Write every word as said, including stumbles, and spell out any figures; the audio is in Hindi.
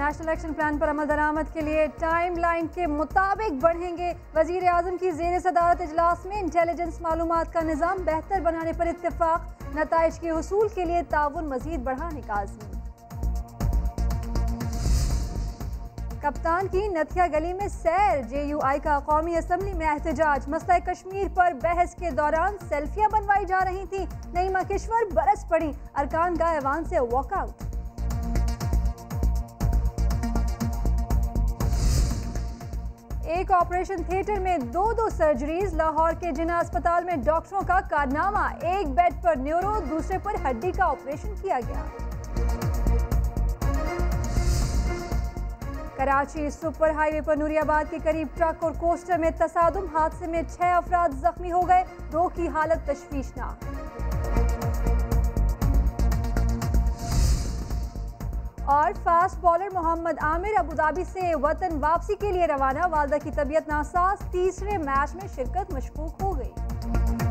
नेशनल एक्शन प्लान पर अमल दरामद के लिए टाइम लाइन के मुताबिक बढ़ेंगे। वजीर आजम की जेर सदारत इजलास में इंटेलिजेंस मालूमात का निज़ाम बेहतर बनाने पर इत्तेफाक, नताइज के हुसूल के लिए ताउन मजीद बढ़ाने का आज़मी। कप्तान की नथिया गली में सैर, जे यू आई का कौमी असम्बली में एहतजाज, मसला कश्मीर पर बहस के दौरान सेल्फियाँ बनवाई जा रही थी, नईमा किश्वर बरस पड़ी, अरकान का ऐवान से वॉकआउट। एक ऑपरेशन थिएटर में दो दो सर्जरीज, लाहौर के जिना अस्पताल में डॉक्टरों का कारनामा, एक बेड पर न्यूरो, दूसरे पर हड्डी का ऑपरेशन किया गया। कराची सुपर हाईवे पर नूरियाबाद के करीब ट्रक और कोस्टर में तसादुम, हादसे में छह अफराद जख्मी हो गए, दो की हालत तशवीशनाक। और fast bowler Mohammad Amir Abu Dhabi से वतन वापसी के लिए रवाना, वालदा की तबीयत नासाज, तीसरे मैच में शिरकत मशकूक हो गई।